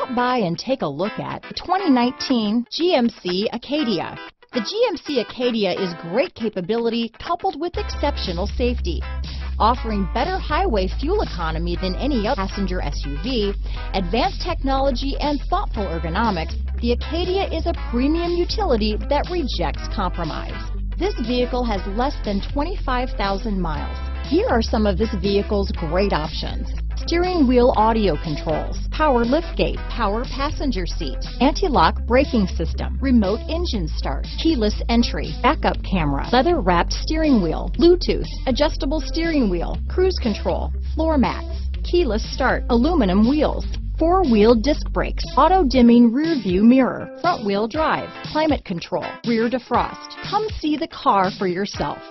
Stop by and take a look at the 2019 GMC Acadia. The GMC Acadia is great capability coupled with exceptional safety, offering better highway fuel economy than any other passenger SUV, advanced technology and thoughtful ergonomics. The Acadia is a premium utility that rejects compromise. This vehicle has less than 25,000 miles. Here are some of this vehicle's great options: steering wheel audio controls, power liftgate, power passenger seat, anti-lock braking system, remote engine start, keyless entry, backup camera, leather-wrapped steering wheel, Bluetooth, adjustable steering wheel, cruise control, floor mats, keyless start, aluminum wheels, four-wheel disc brakes, auto-dimming rear-view mirror, front-wheel drive, climate control, rear defrost. Come see the car for yourself.